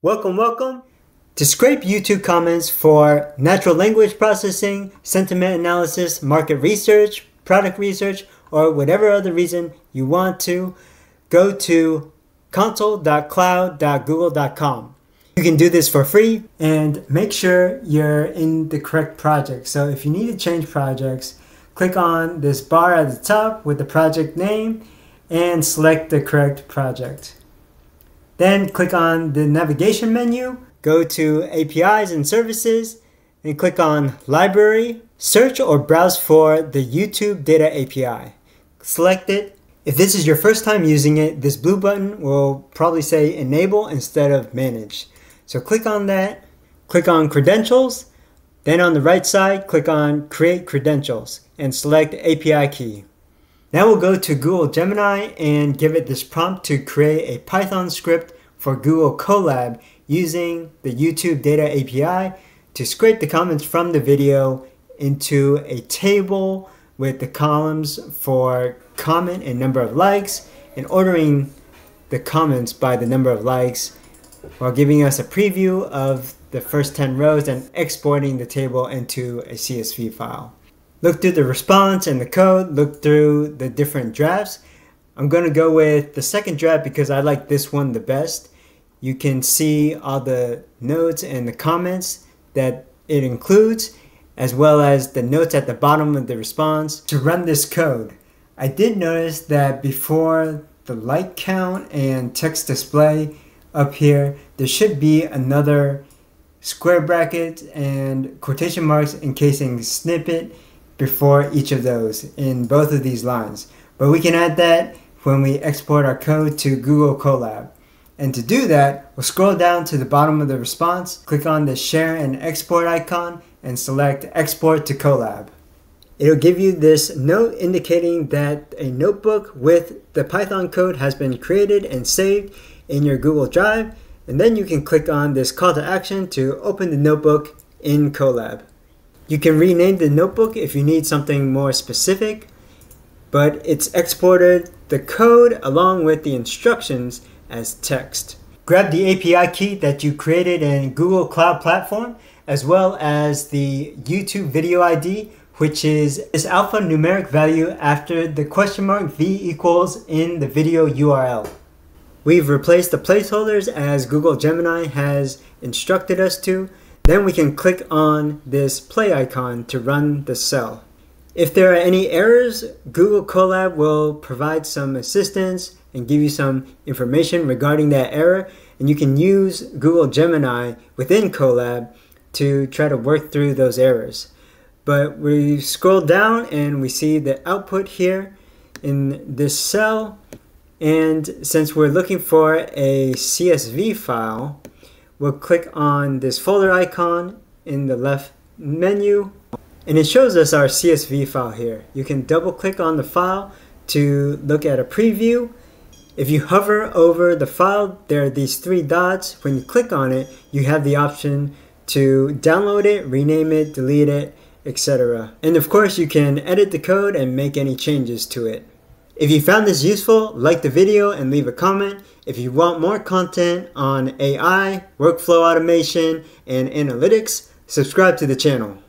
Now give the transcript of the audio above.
Welcome to Scrape YouTube comments for natural language processing, sentiment analysis, market research, product research, or whatever other reason you want to. Go to console.cloud.google.com. You can do this for free and make sure you're in the correct project. So if you need to change projects, click on this bar at the top with the project name and select the correct project. Then click on the navigation menu, go to APIs and services, and click on library, search or browse for the YouTube Data API. Select it. If this is your first time using it, this blue button will probably say enable instead of manage. So click on that, click on credentials, then on the right side, click on create credentials and select API key. Now we'll go to Google Gemini and give it this prompt to create a Python script for Google Colab using the YouTube Data API to scrape the comments from the video into a table with the columns for comment and number of likes and ordering the comments by the number of likes while giving us a preview of the first 10 rows and exporting the table into a CSV file. Look through the response and the code, look through the different drafts. I'm going to go with the second draft because I like this one the best. You can see all the notes and the comments that it includes, as well as the notes at the bottom of the response to run this code. I did notice that before the like count and text display up here, there should be another square brackets and quotation marks encasing snippet before each of those in both of these lines. But we can add that when we export our code to Google Colab. And to do that, we'll scroll down to the bottom of the response, click on the share and export icon, and select export to Colab. It'll give you this note indicating that a notebook with the Python code has been created and saved in your Google Drive. And then you can click on this call to action to open the notebook in Colab. You can rename the notebook if you need something more specific, but it's exported the code along with the instructions as text. Grab the API key that you created in Google Cloud Platform, as well as the YouTube video ID, which is this alphanumeric value after the question mark V equals in the video URL. We've replaced the placeholders as Google Gemini has instructed us to. Then we can click on this play icon to run the cell. If there are any errors, Google Colab will provide some assistance and give you some information regarding that error. And you can use Google Gemini within Colab to try to work through those errors. But we scroll down and we see the output here in this cell. And since we're looking for a CSV file, we'll click on this folder icon in the left menu, and it shows us our CSV file here. You can double click on the file to look at a preview. If you hover over the file, there are these three dots. When you click on it, you have the option to download it, rename it, delete it, etc. And of course, you can edit the code and make any changes to it. If you found this useful, like the video and leave a comment. If you want more content on AI, workflow automation, and analytics, subscribe to the channel.